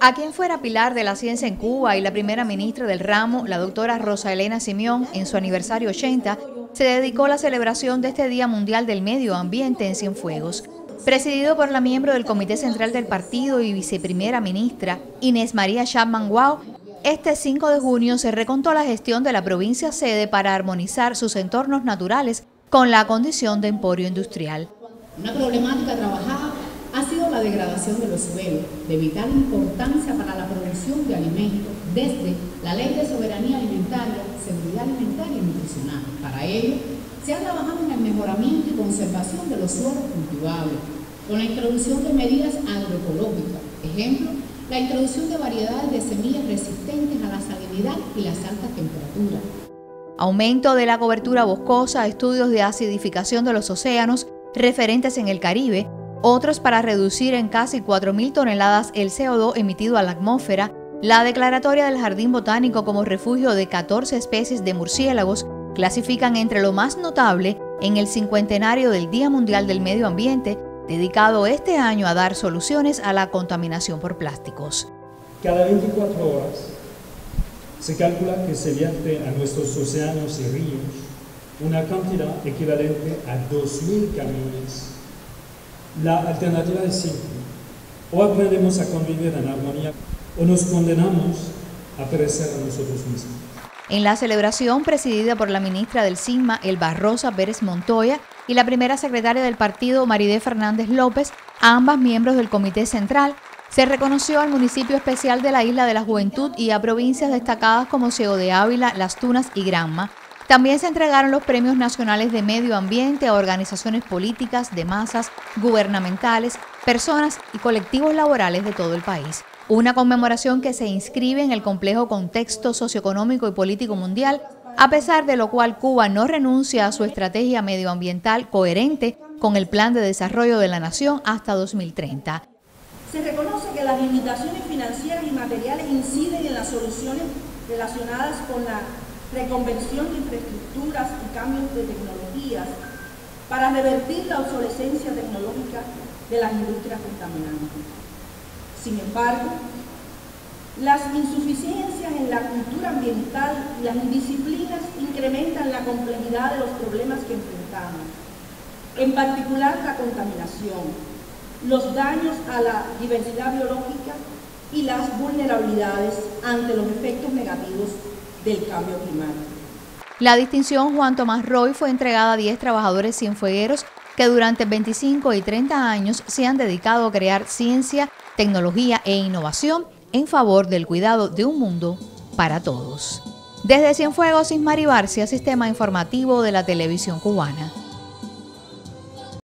A quien fuera pilar de la ciencia en Cuba y la primera ministra del ramo, la doctora Rosa Elena Simeón, en su aniversario 80, se dedicó a la celebración de este Día Mundial del Medio Ambiente en Cienfuegos. Presidido por la miembro del Comité Central del Partido y viceprimera ministra, Inés María Chapman Guao, este 5 de junio se recontó la gestión de la provincia sede para armonizar sus entornos naturales con la condición de emporio industrial. Una problemática trabajada ha sido la degradación de los suelos, de vital importancia para la producción de alimentos, desde la Ley de Soberanía Alimentaria, Seguridad Alimentaria y Nutricional. Para ello, se ha trabajado en el mejoramiento y conservación de los suelos cultivables, con la introducción de medidas agroecológicas, ejemplo, la introducción de variedades de semillas resistentes a la salinidad y las altas temperaturas. Aumento de la cobertura boscosa, estudios de acidificación de los océanos, referentes en el Caribe, otros para reducir en casi 4.000 toneladas el CO2 emitido a la atmósfera, la declaratoria del Jardín Botánico como refugio de 14 especies de murciélagos, clasifican entre lo más notable en el cincuentenario del Día Mundial del Medio Ambiente, dedicado este año a dar soluciones a la contaminación por plásticos. Cada 24 horas se calcula que se vierte a nuestros océanos y ríos una cantidad equivalente a 2.000 camiones. La alternativa es simple: o aprendemos a convivir en armonía o nos condenamos a perecer a nosotros mismos. En la celebración presidida por la ministra del CITMA, Elba Rosa Pérez Montoya, y la primera secretaria del partido, Maridé Fernández López, ambas miembros del Comité Central, se reconoció al municipio especial de la Isla de la Juventud y a provincias destacadas como Ciego de Ávila, Las Tunas y Granma. También se entregaron los premios nacionales de medio ambiente a organizaciones políticas, de masas, gubernamentales, personas y colectivos laborales de todo el país. Una conmemoración que se inscribe en el complejo contexto socioeconómico y político mundial, a pesar de lo cual Cuba no renuncia a su estrategia medioambiental coherente con el Plan de Desarrollo de la Nación hasta 2030. Se reconoce que las limitaciones financieras y materiales inciden en las soluciones relacionadas con la reconversión de infraestructuras y cambios de tecnologías para revertir la obsolescencia tecnológica de las industrias contaminantes. Sin embargo, las insuficiencias en la cultura ambiental y las indisciplinas incrementan la complejidad de los problemas que enfrentamos, en particular la contaminación, los daños a la diversidad biológica y las vulnerabilidades ante los efectos negativos del cambio climático. La distinción Juan Tomás Roy fue entregada a 10 trabajadores cienfuegueros que durante 25 y 30 años se han dedicado a crear ciencia, tecnología e innovación en favor del cuidado de un mundo para todos. Desde Cienfuegos, Ismari Barcia, Sistema Informativo de la Televisión Cubana.